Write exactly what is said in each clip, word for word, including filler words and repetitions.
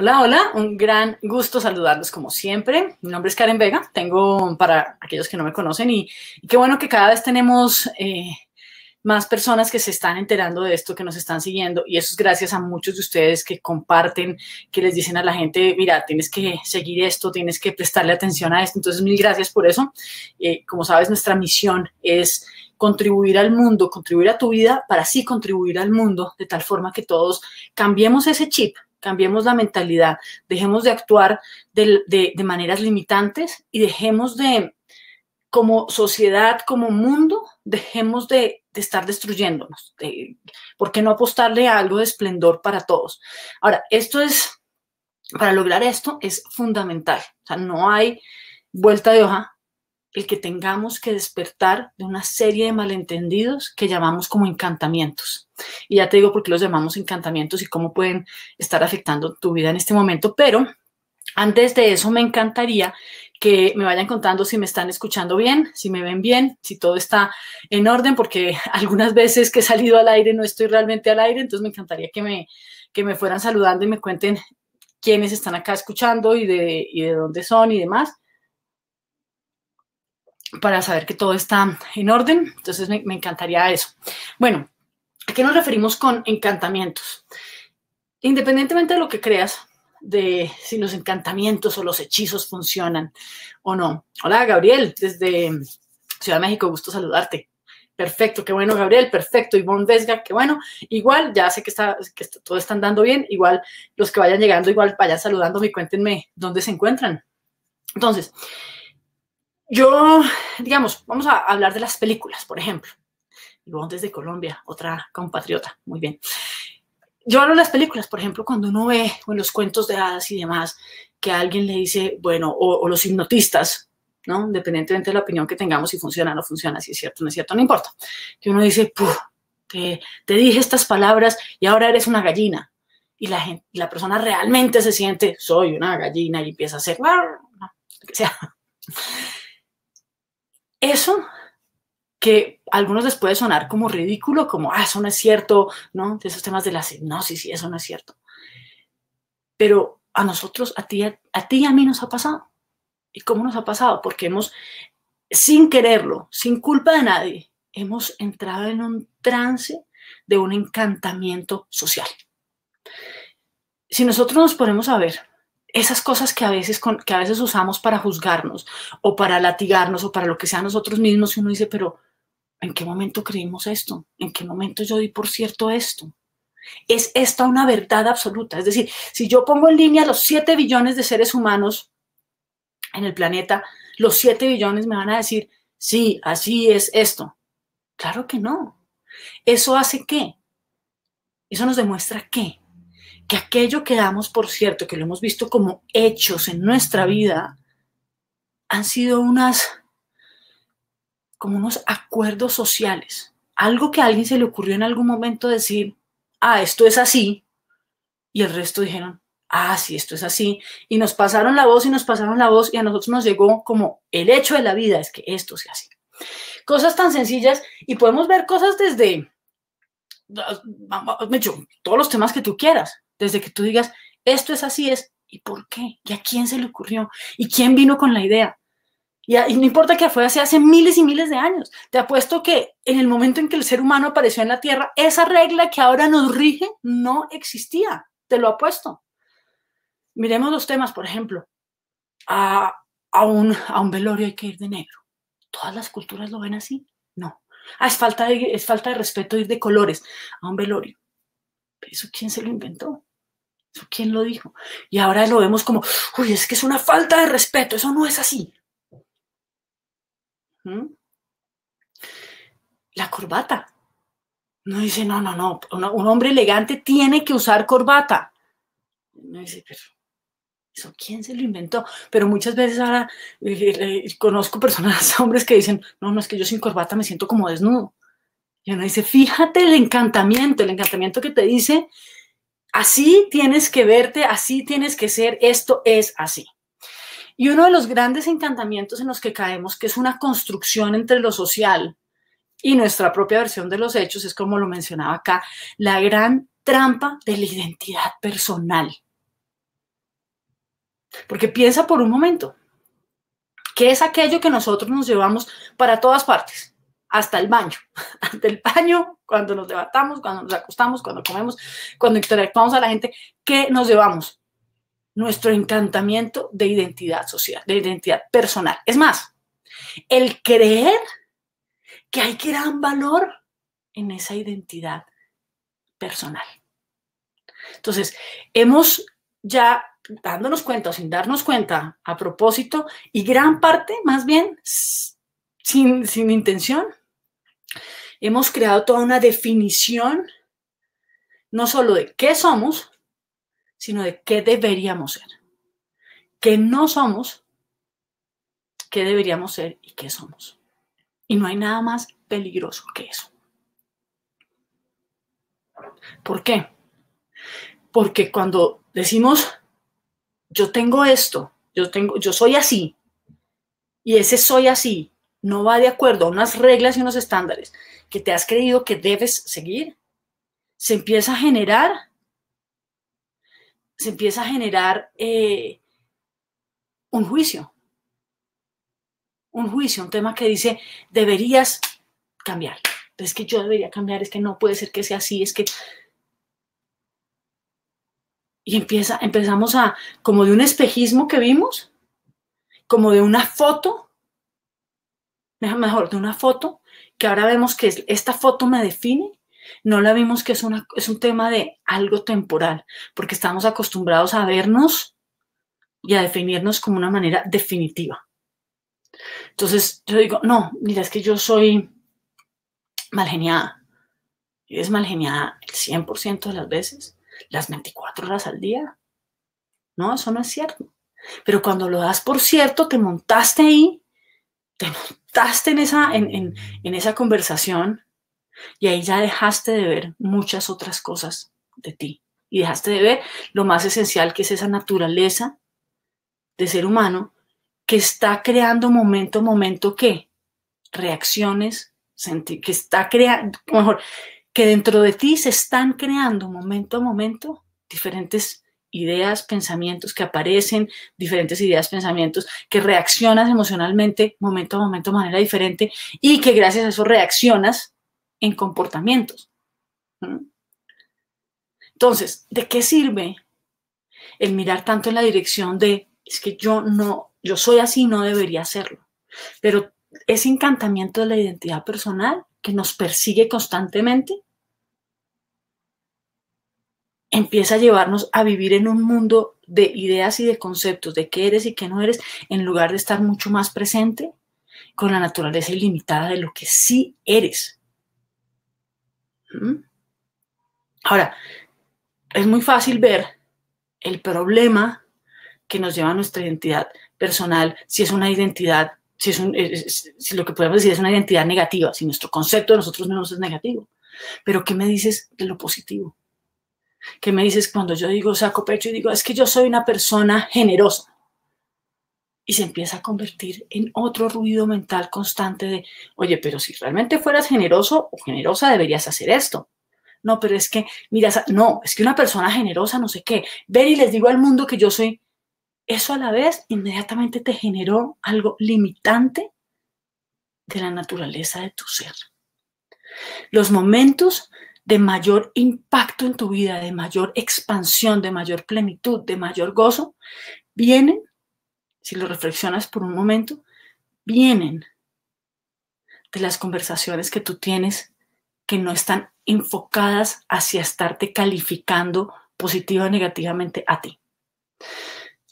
Hola, hola, un gran gusto saludarlos como siempre. Mi nombre es Karen Vega, tengo para aquellos que no me conocen y, y qué bueno que cada vez tenemos eh, más personas que se están enterando de esto, que nos están siguiendo, y eso es gracias a muchos de ustedes que comparten, que les dicen a la gente, mira, tienes que seguir esto, tienes que prestarle atención a esto. Entonces, mil gracias por eso. Eh, como sabes, nuestra misión es contribuir al mundo, contribuir a tu vida para así contribuir al mundo de tal forma que todos cambiemos ese chip. Cambiemos la mentalidad, dejemos de actuar de, de, de maneras limitantes y dejemos de, como sociedad, como mundo, dejemos de, de estar destruyéndonos. De, ¿Por qué no apostarle a algo de esplendor para todos? Ahora, esto es, para lograr esto es fundamental. O sea, no hay vuelta de hoja el que tengamos que despertar de una serie de malentendidos que llamamos como encantamientos. Y ya te digo por qué los llamamos encantamientos y cómo pueden estar afectando tu vida en este momento. Pero antes de eso me encantaría que me vayan contando si me están escuchando bien, si me ven bien, si todo está en orden, porque algunas veces que he salido al aire no estoy realmente al aire, entonces me encantaría que me, que me fueran saludando y me cuenten quiénes están acá escuchando y de, y de dónde son y demás, para saber que todo está en orden. Entonces me, me encantaría eso. Bueno, ¿a qué nos referimos con encantamientos? Independientemente de lo que creas, de si los encantamientos o los hechizos funcionan o no. Hola, Gabriel, desde Ciudad de México, gusto saludarte. Perfecto, qué bueno, Gabriel, perfecto. Ivonne Vesga, qué bueno. Igual, ya sé que, está, que está, todo está andando bien. Igual, los que vayan llegando, igual vayan saludándome y cuéntenme dónde se encuentran. Entonces, yo, digamos, vamos a hablar de las películas, por ejemplo. Ivonne desde Colombia, otra compatriota, muy bien. Yo hablo de las películas, por ejemplo, cuando uno ve o en los cuentos de hadas y demás, que alguien le dice, bueno, o, o los hipnotistas, ¿no? Independientemente de la opinión que tengamos, si funciona o no funciona, si es cierto o no es cierto, no importa. Que uno dice, puf, te, te dije estas palabras y ahora eres una gallina. Y la, gente, la persona realmente se siente, soy una gallina, y empieza a hacer, lo que sea. Eso que a algunos les puede sonar como ridículo, como, ah, eso no es cierto, ¿no? De esos temas de la hipnosis, y eso no es cierto. Pero a nosotros, a ti, a, a ti y a mí nos ha pasado. ¿Y cómo nos ha pasado? Porque hemos, sin quererlo, sin culpa de nadie, hemos entrado en un trance de un encantamiento social. Si nosotros nos ponemos a ver esas cosas que a veces con, que a veces usamos para juzgarnos, o para latigarnos, o para lo que sea nosotros mismos, y uno dice, pero ¿en qué momento creímos esto? ¿En qué momento yo di por cierto esto? ¿Es esta una verdad absoluta? Es decir, si yo pongo en línea los siete billones de seres humanos en el planeta, los siete billones me van a decir, sí, así es esto. Claro que no. ¿Eso hace qué? ¿Eso nos demuestra qué? Que aquello que damos por cierto, que lo hemos visto como hechos en nuestra vida, han sido unas, como unos acuerdos sociales. Algo que a alguien se le ocurrió en algún momento decir, ah, esto es así, y el resto dijeron, ah, sí, esto es así, y nos pasaron la voz, y nos pasaron la voz, y a nosotros nos llegó como el hecho de la vida, es que esto sea así. Cosas tan sencillas, y podemos ver cosas desde, hecho, todos los temas que tú quieras. Desde que tú digas, esto es así, es, ¿y por qué? ¿Y a quién se le ocurrió? ¿Y quién vino con la idea? Y, a, y no importa que fue hace, hace miles y miles de años. Te apuesto que en el momento en que el ser humano apareció en la Tierra, esa regla que ahora nos rige no existía. Te lo apuesto. Miremos los temas, por ejemplo. A, a, un, a un velorio hay que ir de negro. ¿Todas las culturas lo ven así? No. Ah, es falta de, es falta de respeto ir de colores a un velorio. ¿Pero eso quién se lo inventó? ¿Eso quién lo dijo? Y ahora lo vemos como, uy, es que es una falta de respeto, eso no es así. ¿Mm? La corbata. Uno dice, no, no, no, un hombre elegante tiene que usar corbata. Uno dice, pero ¿eso quién se lo inventó? Pero muchas veces ahora eh, eh, conozco personas, hombres que dicen, no, no, es que yo sin corbata me siento como desnudo. Y uno dice, fíjate el encantamiento, el encantamiento que te dice, así tienes que verte, así tienes que ser, esto es así. Y uno de los grandes encantamientos en los que caemos, que es una construcción entre lo social y nuestra propia versión de los hechos, es como lo mencionaba acá, la gran trampa de la identidad personal. Porque piensa por un momento, ¿qué es aquello que nosotros nos llevamos para todas partes? Hasta el baño, hasta el baño, cuando nos levantamos, cuando nos acostamos, cuando comemos, cuando interactuamos a la gente, ¿qué nos llevamos? Nuestro encantamiento de identidad social, de identidad personal. Es más, el creer que hay gran valor en esa identidad personal. Entonces, hemos ya dándonos cuenta o sin darnos cuenta a propósito y gran parte, más bien, sin, sin intención, hemos creado toda una definición no solo de qué somos, sino de qué deberíamos ser, qué no somos, qué deberíamos ser y qué somos. Y no hay nada más peligroso que eso. ¿Por qué? Porque cuando decimos yo tengo esto, yo tengo, yo soy así, y ese soy así no va de acuerdo a unas reglas y unos estándares que te has creído que debes seguir, se empieza a generar, se empieza a generar eh, un juicio, un juicio, un tema que dice deberías cambiar, es que yo debería cambiar, es que no puede ser que sea así, es que... Y empieza, empezamos a, como de un espejismo que vimos, como de una foto, mejor, de una foto, que ahora vemos que es, esta foto me define, no la vimos que es, una, es un tema de algo temporal, porque estamos acostumbrados a vernos y a definirnos como una manera definitiva. Entonces yo digo, no, mira, es que yo soy mal geniada. Y es mal geniada el cien por ciento de las veces. Las veinticuatro horas al día. No, eso no es cierto. Pero cuando lo das por cierto, te montaste ahí, te montaste en esa, en, en, en esa conversación y ahí ya dejaste de ver muchas otras cosas de ti y dejaste de ver lo más esencial, que es esa naturaleza de ser humano que está creando momento a momento que reacciones, sentir, que está creando, mejor, que dentro de ti se están creando momento a momento diferentes ideas, pensamientos que aparecen, diferentes ideas, pensamientos que reaccionas emocionalmente momento a momento de manera diferente y que gracias a eso reaccionas en comportamientos. Entonces, ¿de qué sirve el mirar tanto en la dirección de es que yo no, yo soy así, no debería hacerlo? Pero ese encantamiento de la identidad personal que nos persigue constantemente empieza a llevarnos a vivir en un mundo de ideas y de conceptos de qué eres y qué no eres, en lugar de estar mucho más presente con la naturaleza ilimitada de lo que sí eres. ¿Mm? Ahora, es muy fácil ver el problema que nos lleva a nuestra identidad personal, si es una identidad, si, es un, es, si lo que podemos decir es una identidad negativa, si nuestro concepto de nosotros mismos es negativo. Pero ¿qué me dices de lo positivo? ¿Qué me dices cuando yo digo, saco pecho y digo, es que yo soy una persona generosa? Y se empieza a convertir en otro ruido mental constante de, oye, pero si realmente fueras generoso o generosa deberías hacer esto. No, pero es que, mira, no, es que una persona generosa no sé qué. Ven y les digo al mundo que yo soy... Eso a la vez inmediatamente te generó algo limitante de la naturaleza de tu ser. Los momentos de mayor impacto en tu vida, de mayor expansión, de mayor plenitud, de mayor gozo, vienen, si lo reflexionas por un momento, vienen de las conversaciones que tú tienes que no están enfocadas hacia estarte calificando positiva o negativamente a ti.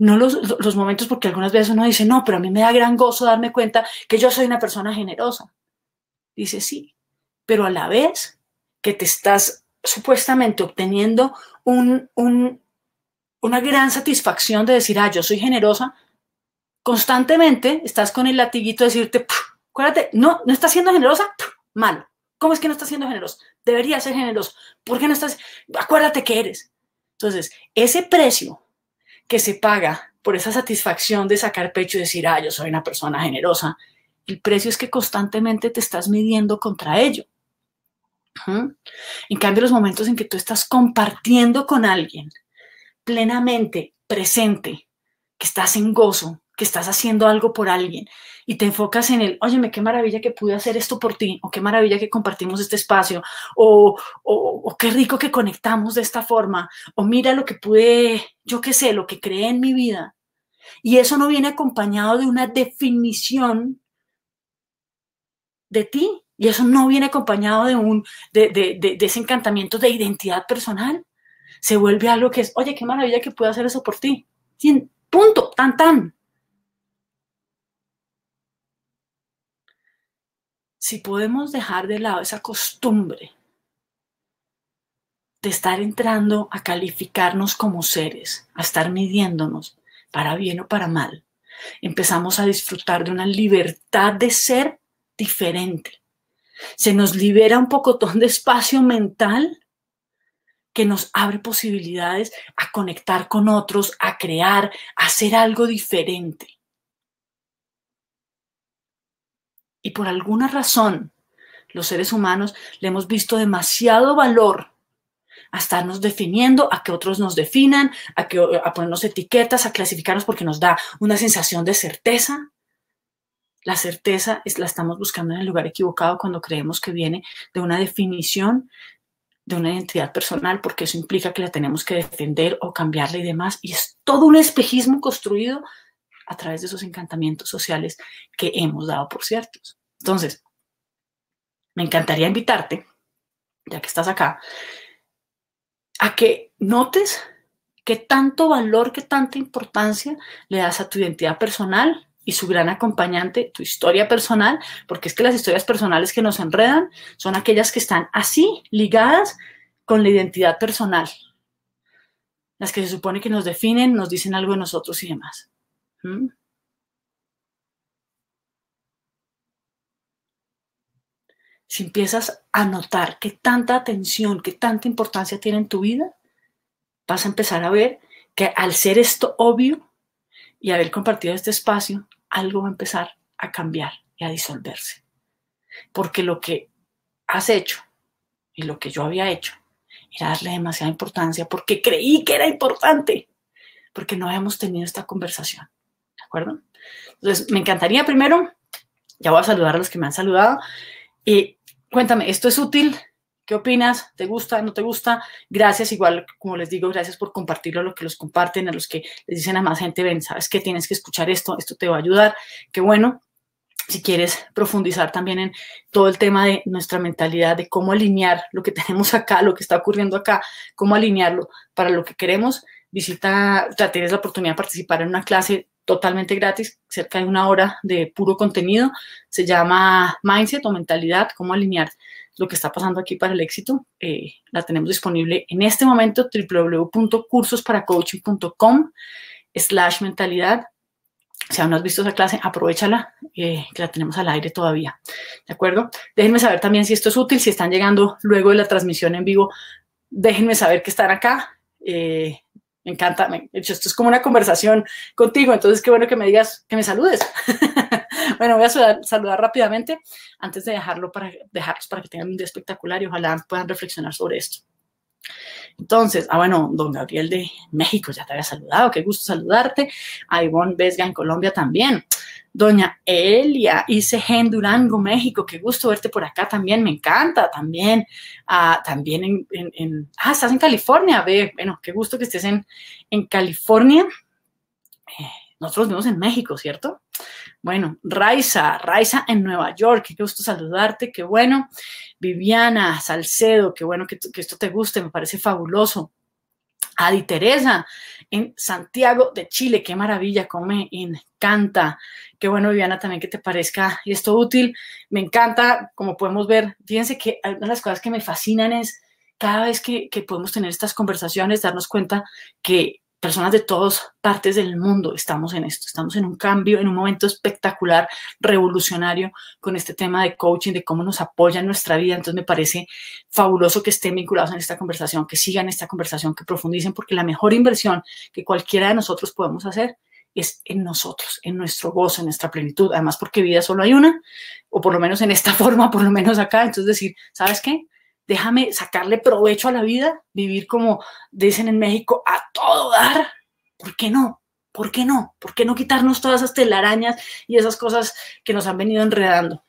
No los, los momentos, porque algunas veces uno dice, no, pero a mí me da gran gozo darme cuenta que yo soy una persona generosa. Dice, sí, pero a la vez que te estás supuestamente obteniendo un, un, una gran satisfacción de decir, ah, yo soy generosa, constantemente estás con el latiguito de decirte, acuérdate, no, no estás siendo generosa, ¡puf! Malo. ¿Cómo es que no estás siendo generosa? Deberías ser generoso. ¿Por qué no estás? Acuérdate que eres. Entonces, ese precio que se paga por esa satisfacción de sacar pecho y decir, ah, yo soy una persona generosa, el precio es que constantemente te estás midiendo contra ello. ¿Mm? En cambio, los momentos en que tú estás compartiendo con alguien, plenamente presente, que estás en gozo, que estás haciendo algo por alguien y te enfocas en el, óyeme, qué maravilla que pude hacer esto por ti, o qué maravilla que compartimos este espacio, o, o, o qué rico que conectamos de esta forma, o mira lo que pude, yo qué sé, lo que creé en mi vida. Y eso no viene acompañado de una definición de ti, y eso no viene acompañado de, un, de, de, de, de ese encantamiento de identidad personal. Se vuelve algo que es, oye, qué maravilla que pude hacer eso por ti. Sin, punto, tan, tan. Si podemos dejar de lado esa costumbre de estar entrando a calificarnos como seres, a estar midiéndonos para bien o para mal, empezamos a disfrutar de una libertad de ser diferente. Se nos libera un pocotón de espacio mental que nos abre posibilidades a conectar con otros, a crear, a hacer algo diferente. Y por alguna razón, los seres humanos le hemos visto demasiado valor a estarnos definiendo, a que otros nos definan, a, que, a ponernos etiquetas, a clasificarnos porque nos da una sensación de certeza. La certeza es, la estamos buscando en el lugar equivocado cuando creemos que viene de una definición de una identidad personal, porque eso implica que la tenemos que defender o cambiarla y demás, y es todo un espejismo construido a través de esos encantamientos sociales que hemos dado por ciertos. Entonces, me encantaría invitarte, ya que estás acá, a que notes qué tanto valor, qué tanta importancia le das a tu identidad personal y su gran acompañante, tu historia personal, porque es que las historias personales que nos enredan son aquellas que están así, ligadas con la identidad personal. Las que se supone que nos definen, nos dicen algo de nosotros y demás. ¿Mm? Si empiezas a notar qué tanta atención, qué tanta importancia tiene en tu vida, vas a empezar a ver que al ser esto obvio y haber compartido este espacio, algo va a empezar a cambiar y a disolverse. Porque lo que has hecho y lo que yo había hecho era darle demasiada importancia porque creí que era importante, porque no habíamos tenido esta conversación, ¿de acuerdo? Entonces, me encantaría primero, ya voy a saludar a los que me han saludado, y cuéntame, ¿esto es útil? ¿Qué opinas? ¿Te gusta? ¿No te gusta? Gracias, igual, como les digo, gracias por compartirlo a los que los comparten, a los que les dicen a más gente, ven, ¿sabes qué? Tienes que escuchar esto, esto te va a ayudar. Qué bueno, si quieres profundizar también en todo el tema de nuestra mentalidad, de cómo alinear lo que tenemos acá, lo que está ocurriendo acá, cómo alinearlo para lo que queremos, visita, o sea, tienes la oportunidad de participar en una clase totalmente gratis, cerca de una hora de puro contenido, se llama Mindset o Mentalidad, cómo alinear lo que está pasando aquí para el éxito. Eh, la tenemos disponible en este momento, doble u doble u doble u punto cursos para coaching punto com slash mentalidad. Si aún no has visto esa clase, aprovechala, eh, que la tenemos al aire todavía, ¿de acuerdo? Déjenme saber también si esto es útil, si están llegando luego de la transmisión en vivo, déjenme saber que están acá. Eh, me encanta, me, esto es como una conversación contigo, entonces qué bueno que me digas, que me saludes. Bueno, voy a saludar, saludar rápidamente antes de dejarlo para, dejarlos para que tengan un día espectacular y ojalá puedan reflexionar sobre esto. Entonces, ah, bueno, don Gabriel de México, ya te había saludado, qué gusto saludarte. A Ivonne Vesga en Colombia también. Doña Elia I C G en Durango, México, qué gusto verte por acá también, me encanta también. Ah, también en, en, en, ah, estás en California, ve, bueno, qué gusto que estés en, en California. Eh, nosotros vivimos en México, ¿cierto? Bueno, Raisa, Raisa en Nueva York, qué gusto saludarte, qué bueno. Viviana Salcedo, qué bueno que, que esto te guste, me parece fabuloso. Adi Teresa en Santiago de Chile, qué maravilla, cómo me encanta. Qué bueno, Viviana, también que te parezca y esto útil. Me encanta, como podemos ver, fíjense que una de las cosas que me fascinan es cada vez que, que podemos tener estas conversaciones, darnos cuenta que personas de todas partes del mundo estamos en esto, estamos en un cambio, en un momento espectacular, revolucionario con este tema de coaching, de cómo nos apoya en nuestra vida. Entonces me parece fabuloso que estén vinculados en esta conversación, que sigan esta conversación, que profundicen, porque la mejor inversión que cualquiera de nosotros podemos hacer es en nosotros, en nuestro gozo, en nuestra plenitud. Además, porque vida solo hay una, o por lo menos en esta forma, por lo menos acá. Entonces decir, ¿sabes qué? Déjame sacarle provecho a la vida, vivir como dicen en México, a todo dar. ¿Por qué no? ¿Por qué no? ¿Por qué no quitarnos todas esas telarañas y esas cosas que nos han venido enredando?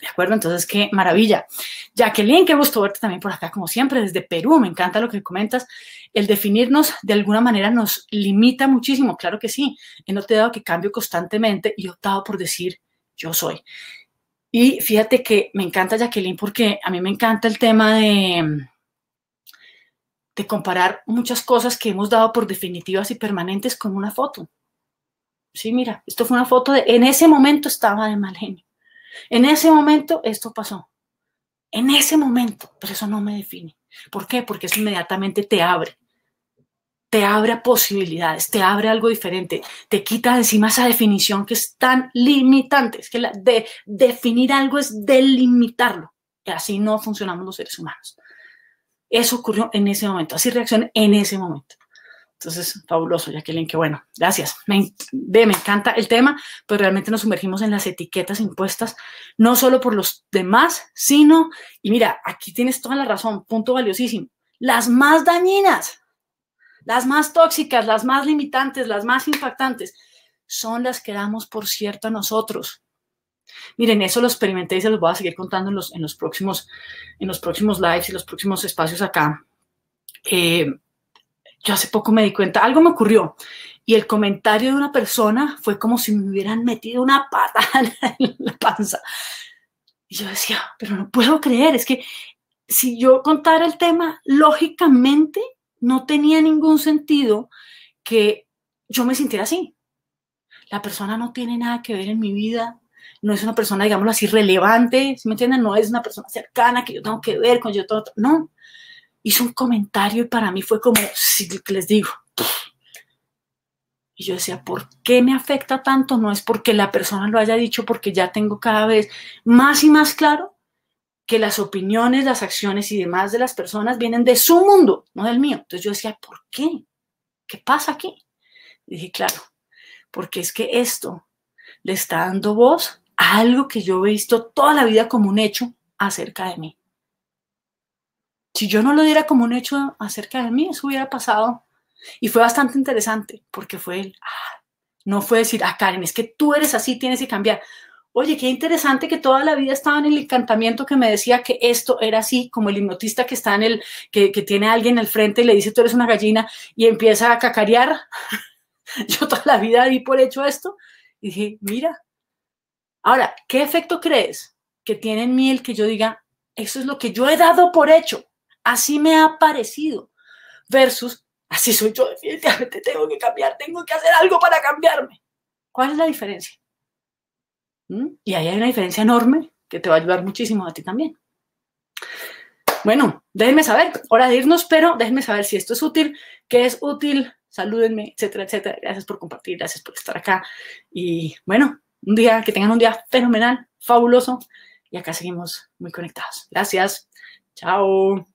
¿De acuerdo? Entonces, qué maravilla. Jacqueline, qué gusto verte también por acá, como siempre, desde Perú. Me encanta lo que comentas. El definirnos de alguna manera nos limita muchísimo. Claro que sí. He notado que cambio constantemente y he optado por decir yo soy. Y fíjate que me encanta, Jacqueline, porque a mí me encanta el tema de... de comparar muchas cosas que hemos dado por definitivas y permanentes con una foto. Sí, mira, esto fue una foto de, en ese momento estaba de mal genio. En ese momento esto pasó. En ese momento, pero eso no me define. ¿Por qué? Porque eso inmediatamente te abre. Te abre a posibilidades, te abre algo diferente. Te quita encima esa definición que es tan limitante. Es que la de definir algo es delimitarlo. Y así no funcionamos los seres humanos. Eso ocurrió en ese momento, así reaccioné en ese momento. Entonces, fabuloso, Jacqueline, que bueno, gracias. Me, me encanta el tema, pues realmente nos sumergimos en las etiquetas impuestas, no solo por los demás, sino, y mira, aquí tienes toda la razón, punto valiosísimo, las más dañinas, las más tóxicas, las más limitantes, las más impactantes, son las que damos por cierto a nosotros. Miren, eso lo experimenté y se los voy a seguir contando en los, en los, próximos, en los próximos lives y los próximos espacios acá. Eh, yo hace poco me di cuenta, algo me ocurrió y el comentario de una persona fue como si me hubieran metido una patada en la panza. Y yo decía, pero no puedo creer, es que si yo contara el tema, lógicamente no tenía ningún sentido que yo me sintiera así. La persona no tiene nada que ver en mi vida. No es una persona, digámoslo así, relevante, ¿sí me entienden? No es una persona cercana que yo tengo que ver con yo todo, todo. No, hizo un comentario y para mí fue como, sí, les digo. Y yo decía, ¿por qué me afecta tanto? No es porque la persona lo haya dicho, porque ya tengo cada vez más y más claro que las opiniones, las acciones y demás de las personas vienen de su mundo, no del mío. Entonces yo decía, ¿por qué? ¿Qué pasa aquí? Y dije, claro, porque es que esto le está dando voz a algo que yo he visto toda la vida como un hecho acerca de mí. Si yo no lo diera como un hecho acerca de mí, eso hubiera pasado. Y fue bastante interesante, porque fue el, ah, no fue decir, ah, Karen, es que tú eres así, tienes que cambiar. Oye, qué interesante que toda la vida estaba en el encantamiento que me decía que esto era así, como el hipnotista que está en el, que, que tiene a alguien al frente y le dice, tú eres una gallina, y empieza a cacarear. Yo toda la vida di por hecho esto. Y dije, mira, ahora, ¿qué efecto crees que tiene en mí el que yo diga, eso es lo que yo he dado por hecho, así me ha parecido, versus, así soy yo, definitivamente tengo que cambiar, tengo que hacer algo para cambiarme? ¿Cuál es la diferencia? ¿Mm? Y ahí hay una diferencia enorme que te va a ayudar muchísimo a ti también. Bueno, déjenme saber, hora de irnos, pero déjenme saber si esto es útil, qué es útil. Salúdenme, etcétera, etcétera. Gracias por compartir, gracias por estar acá. Y bueno, un día, que tengan un día fenomenal, fabuloso. Y acá seguimos muy conectados. Gracias. Chao.